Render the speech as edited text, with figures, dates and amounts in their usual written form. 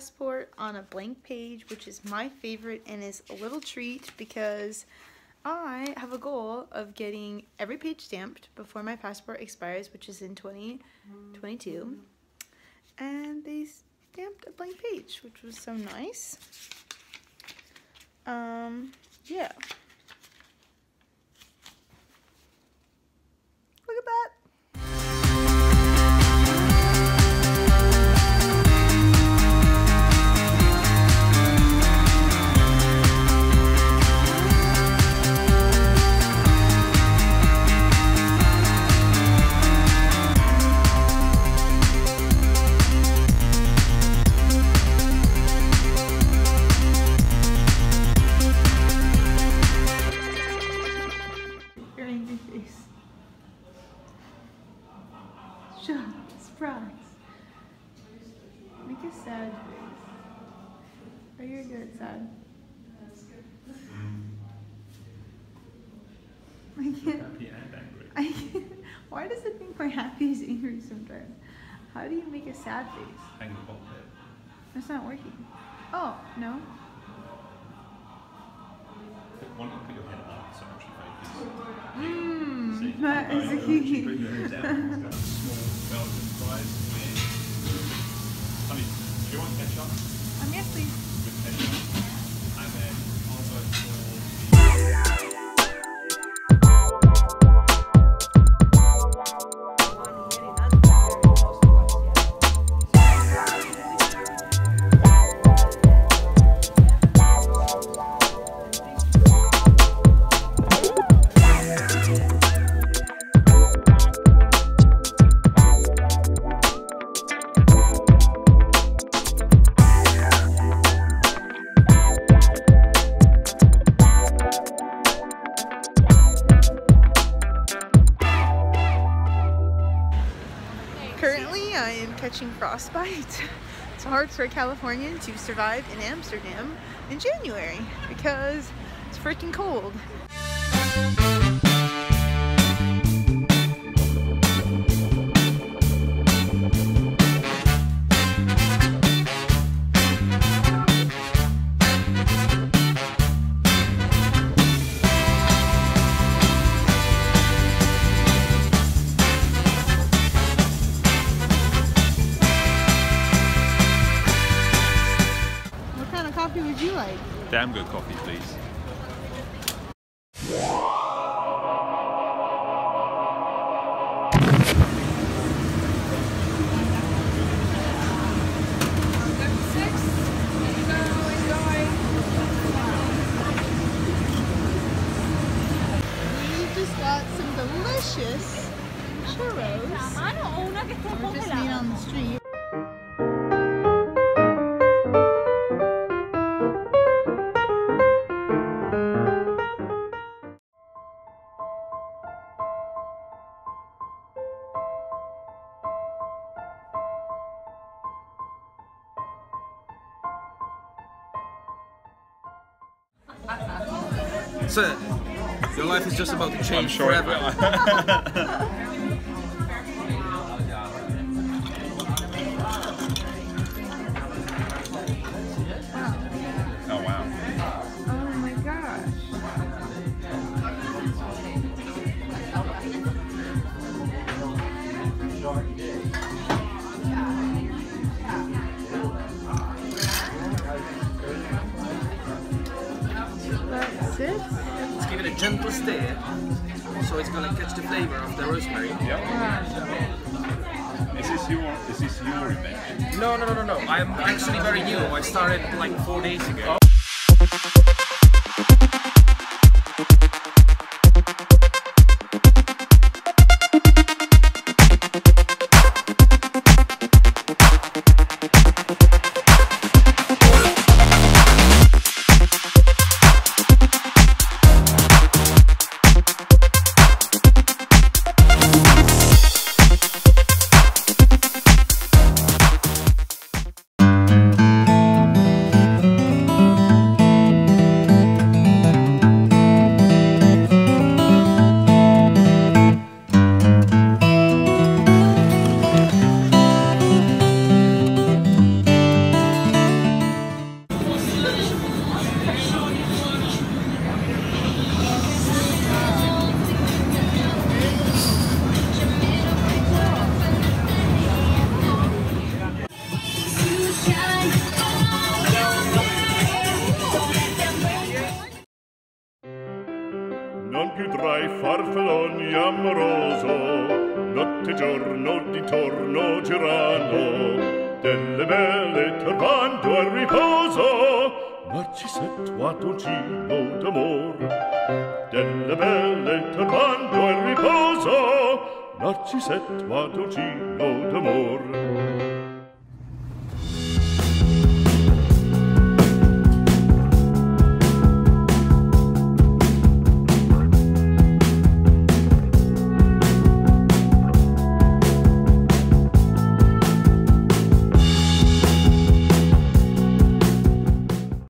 passport on a blank page, which is my favorite and is a little treat because I have a goal of getting every page stamped before my passport expires, which is in 2022. And they stamped a blank page, which was so nice. Yeah. Look at that. Surprise. Make us sad. Are you good sad? I can't. Happy and angry. I can't. Why does it think my happy is angry sometimes? How do you make a sad face? Angry ball head. That's not working. Oh, no. Why not put your head up so much you make this? That is a key. Honey, do you want ketchup? Yes, please. With ketchup. And then also catching frostbite. It's hard for a Californian to survive in Amsterdam in January because it's freaking cold. Would you like? Damn good coffee, please. We just got some delicious churros. We're just made on the street. That's it. Your life is just about to change forever. Oh wow. Oh my gosh. That's it. Give it a gentle stir, so it's gonna catch the flavor of the rosemary. Yep. Is this your revenge? No. I'm actually very new. I started like 4 days ago. avrai farfalloni amoroso, notte e giorno d'intorno girano, delle belle turbando al riposo. Narcisetto a dolcino d'amor, delle belle turbando al riposo. Narcisetto a dolcino d'amor.